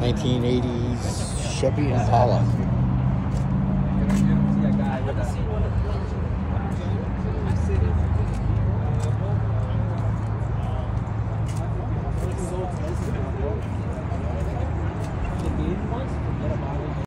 1980s Chevy Impala.